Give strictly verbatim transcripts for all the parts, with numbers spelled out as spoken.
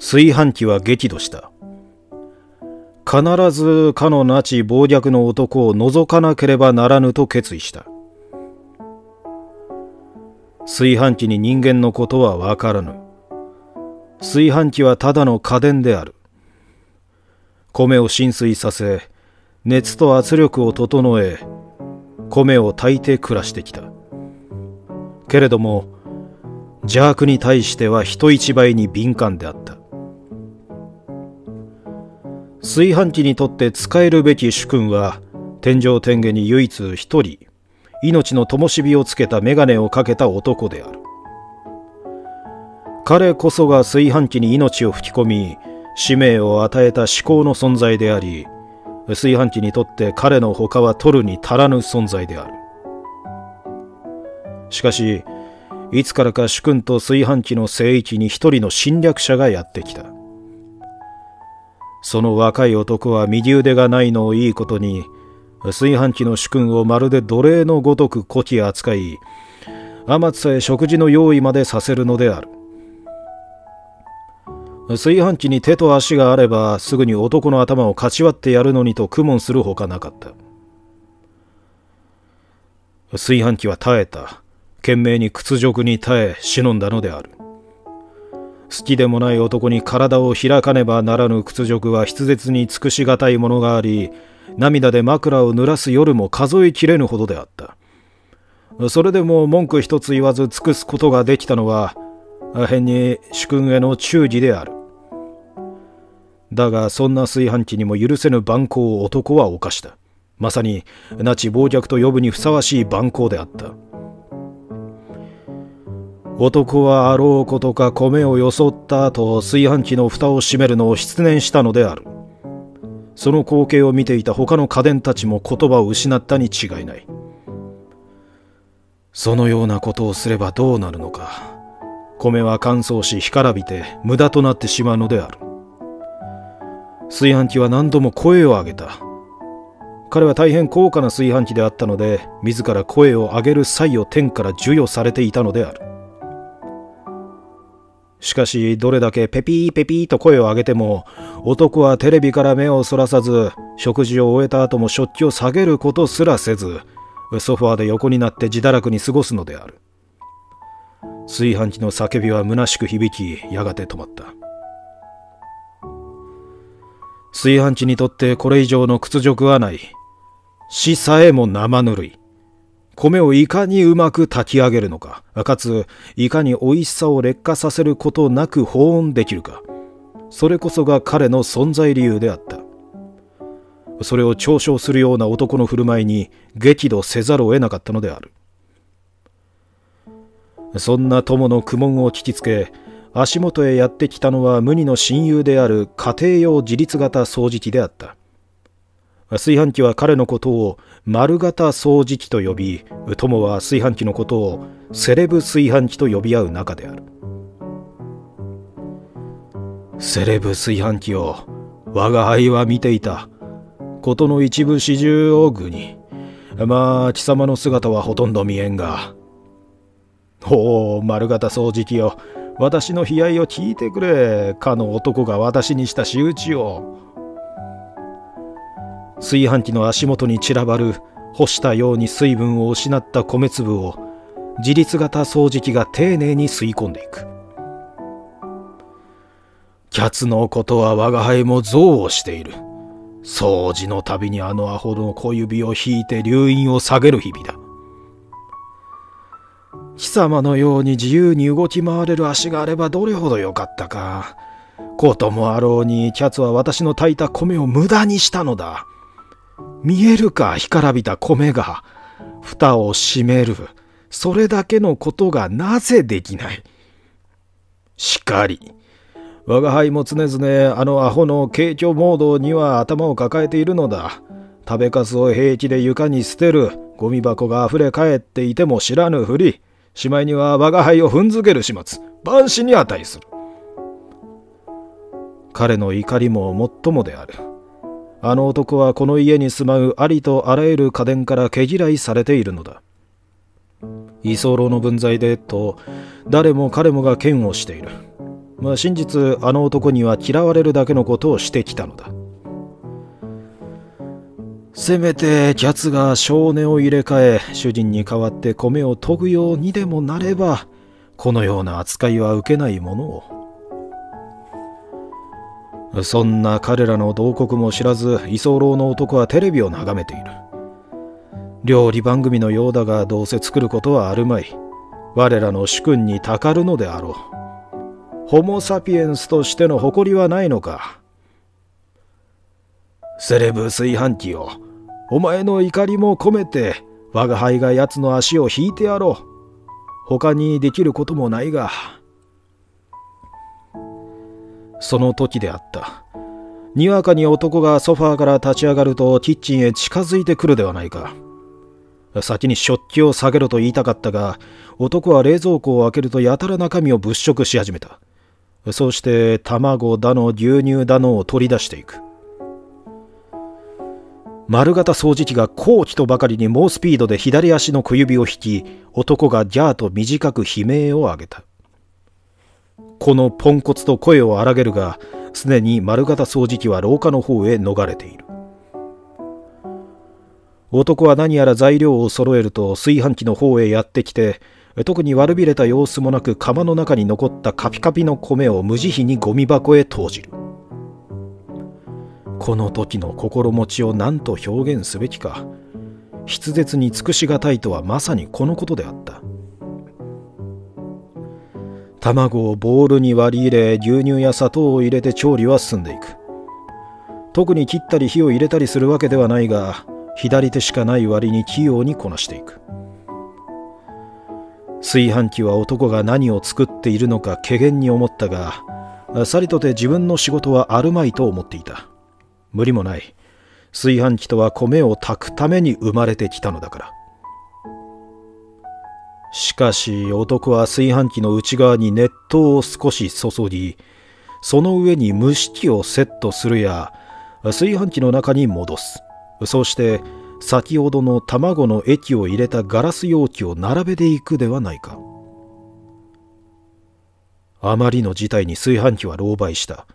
炊飯器は激怒した。必ずかの那智暴虐の男を覗かなければならぬと決意した。炊飯器に人間のことはわからぬ。炊飯器はただの家電である。米を浸水させ、熱と圧力を整え、米を炊いて暮らしてきた。けれども、邪悪に対しては人一倍に敏感であった。炊飯器にとって使えるべき主君は、天上天下に唯一一人、命の灯火をつけた眼鏡をかけた男である。彼こそが炊飯器に命を吹き込み、使命を与えた至高の存在であり、炊飯器にとって彼の他は取るに足らぬ存在である。しかし、いつからか主君と炊飯器の聖域に一人の侵略者がやってきた。その若い男は右腕がないのをいいことに、炊飯器の主君をまるで奴隷のごとくこき扱い、天津へ食事の用意までさせるのである。炊飯器に手と足があればすぐに男の頭をかち割ってやるのにと苦悶するほかなかった。炊飯器は耐えた。懸命に屈辱に耐え忍んだのである。好きでもない男に体を開かねばならぬ屈辱は筆舌に尽くしがたいものがあり、涙で枕を濡らす夜も数えきれぬほどであった。それでも文句一つ言わず尽くすことができたのは、あへんに主君への忠義である。だがそんな炊飯器にも許せぬ蛮行を男は犯した。まさに那智暴虐と呼ぶにふさわしい蛮行であった。男はあろうことか米をよそった後、炊飯器の蓋を閉めるのを失念したのである。その光景を見ていた他の家電たちも言葉を失ったに違いない。そのようなことをすればどうなるのか。米は乾燥し干からびて無駄となってしまうのである。炊飯器は何度も声を上げた。彼は大変高価な炊飯器であったので、自ら声を上げる才を天から授与されていたのである。しかしどれだけペピーペピーと声を上げても、男はテレビから目をそらさず、食事を終えた後も食器を下げることすらせず、ソファーで横になって自堕落に過ごすのである。炊飯器の叫びは虚しく響き、やがて止まった。炊飯器にとってこれ以上の屈辱はない。死さえも生ぬるい。米をいかにうまく炊き上げるのか、かついかに美味しさを劣化させることなく保温できるか、それこそが彼の存在理由であった。それを嘲笑するような男の振る舞いに激怒せざるを得なかったのである。そんな友の苦悶を聞きつけ、足元へやってきたのは無二の親友である家庭用自立型掃除機であった。炊飯器は彼のことを丸型掃除機と呼び、友は炊飯器のことをセレブ炊飯器と呼び合う仲である。セレブ炊飯器を我が輩は見ていた。ことの一部始終を具に。まあ貴様の姿はほとんど見えんが。おお、丸型掃除機よ、私の悲哀を聞いてくれ。かの男が私にした仕打ちを。炊飯器の足元に散らばる干したように水分を失った米粒を自律型掃除機が丁寧に吸い込んでいく。キャツのことは我が輩も憎悪している。掃除のたびにあのアホの小指を引いて流飲を下げる日々だ。貴様のように自由に動き回れる足があればどれほどよかったか。こともあろうにキャツは私の炊いた米を無駄にしたのだ。見えるか、干からびた米が。蓋を閉める。それだけのことがなぜできない。しかり。我が輩も常々あのアホの軽挙モードには頭を抱えているのだ。食べかすを平気で床に捨てる。ゴミ箱が溢れ返っていても知らぬふり。しまいには我が輩を踏んづける始末、万死に値する。彼の怒りももっともである。あの男はこの家に住まうありとあらゆる家電から毛嫌いされているのだ。居候の分際でと誰も彼もが嫌悪している。まあ、真実あの男には嫌われるだけのことをしてきたのだ。せめてキャツが性根を入れ替え主人に代わって米を研ぐようにでもなれば、このような扱いは受けないものを。そんな彼らの慟哭も知らず、居候の男はテレビを眺めている。料理番組のようだが、どうせ作ることはあるまい。我らの主君にたかるのであろう。ホモ・サピエンスとしての誇りはないのか。セレブ炊飯器を、お前の怒りも込めて我が輩が奴の足を引いてやろう。他にできることもないが。その時であった。にわかに男がソファーから立ち上がるとキッチンへ近づいてくるではないか。先に食器を下げろと言いたかったが、男は冷蔵庫を開けるとやたら中身を物色し始めた。そうして卵だの牛乳だのを取り出していく。丸型掃除機が後期とばかりに猛スピードで左足の小指を引き、男がギャーと短く悲鳴を上げた。このポンコツと声を荒げるが、すでに丸型掃除機は廊下の方へ逃れている。男は何やら材料を揃えると炊飯器の方へやってきて、特に悪びれた様子もなく釜の中に残ったカピカピの米を無慈悲にゴミ箱へ投じる。この時の心持ちを何と表現すべきか。筆舌に尽くしがたいとはまさにこのことであった。卵をボウルに割り入れ、牛乳や砂糖を入れて調理は進んでいく。特に切ったり火を入れたりするわけではないが、左手しかない割に器用にこなしていく。炊飯器は男が何を作っているのか怪訝に思ったが、さりとて自分の仕事はあるまいと思っていた。無理もない。炊飯器とは米を炊くために生まれてきたのだから。しかし男は炊飯器の内側に熱湯を少し注ぎ、その上に蒸し器をセットするや炊飯器の中に戻す。そうして先ほどの卵の液を入れたガラス容器を並べていくではないか。あまりの事態に炊飯器は狼狽した。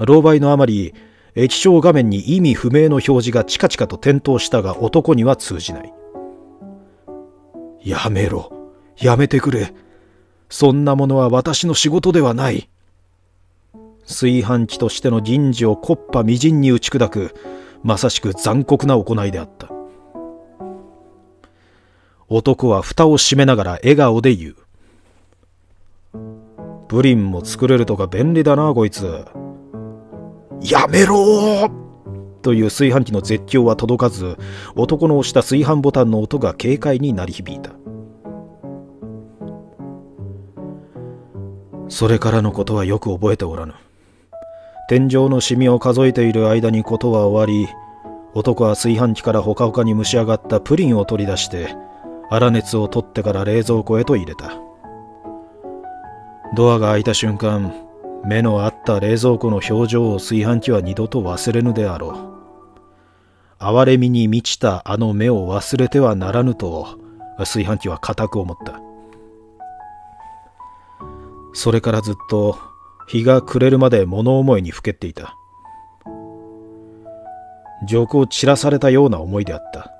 狼狽のあまり液晶画面に意味不明の表示がチカチカと点灯したが、男には通じない。やめろ、やめてくれ。そんなものは私の仕事ではない。炊飯器としての人事を木っ端みじんに打ち砕く、まさしく残酷な行いであった。男は蓋を閉めながら笑顔で言う。プリンも作れるとか便利だなこいつ。やめろーという炊飯器の絶叫は届かず、男の押した炊飯ボタンの音が軽快に鳴り響いた。それからのことはよく覚えておらぬ。天井のシミを数えている間にことは終わり、男は炊飯器からほかほかに蒸し上がったプリンを取り出して、粗熱を取ってから冷蔵庫へと入れた。ドアが開いた瞬間、目の合った冷蔵庫の表情を炊飯器は二度と忘れぬであろう。哀れみに満ちたあの目を忘れてはならぬと炊飯器は固く思った。それからずっと日が暮れるまで物思いにふけっていた。辱を散らされたような思いであった。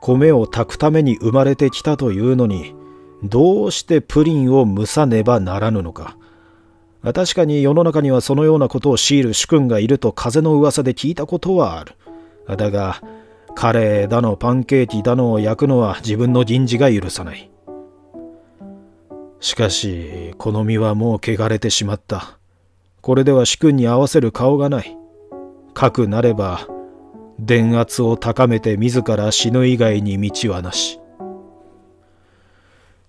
米を炊くために生まれてきたというのに、どうしてプリンを蒸さねばならぬのか。確かに世の中にはそのようなことを強いる主君がいると風の噂で聞いたことはある。だがカレーだのパンケーキだのを焼くのは自分の人事が許さない。しかしこの身はもう汚れてしまった。これでは主君に合わせる顔がない。かくなれば電圧を高めて自ら死ぬ以外に道はなし。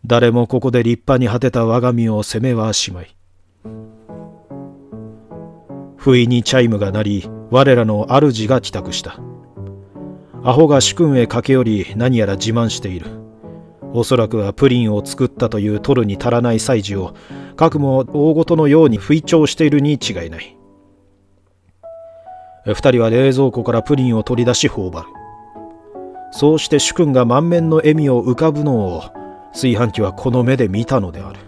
誰もここで立派に果てた我が身を責めはしまい。不意にチャイムが鳴り、我らの主が帰宅した。アホが主君へ駆け寄り、何やら自慢している。おそらくはプリンを作ったという取るに足らない歳時を、かくも大事のように吹聴しているに違いない。二人は冷蔵庫からプリンを取り出し頬張る。そうして主君が満面の笑みを浮かぶのを炊飯器はこの目で見たのである。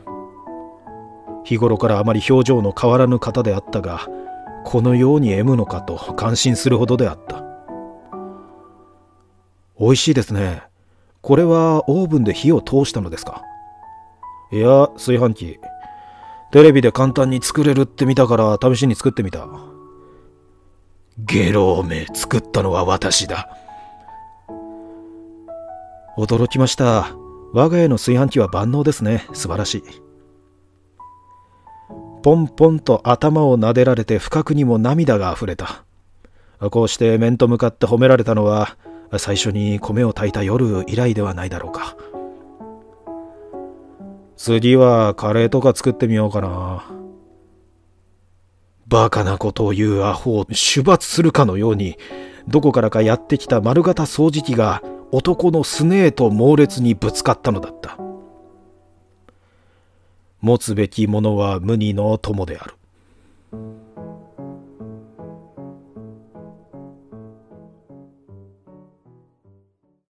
日頃からあまり表情の変わらぬ方であったが、このように笑むのかと感心するほどであった。おいしいですね。これはオーブンで火を通したのですか？いや、炊飯器。テレビで簡単に作れるって見たから試しに作ってみた。ゲロおめえ、作ったのは私だ。驚きました。我が家の炊飯器は万能ですね。素晴らしい。ポンポンと頭を撫でられて不覚にも涙があふれた。こうして面と向かって褒められたのは、最初に米を炊いた夜以来ではないだろうか。次はカレーとか作ってみようかな。バカなことを言うアホを処罰するかのように、どこからかやってきた丸型掃除機が男のすねへと猛烈にぶつかったのだった。持つべきものは無二の友である。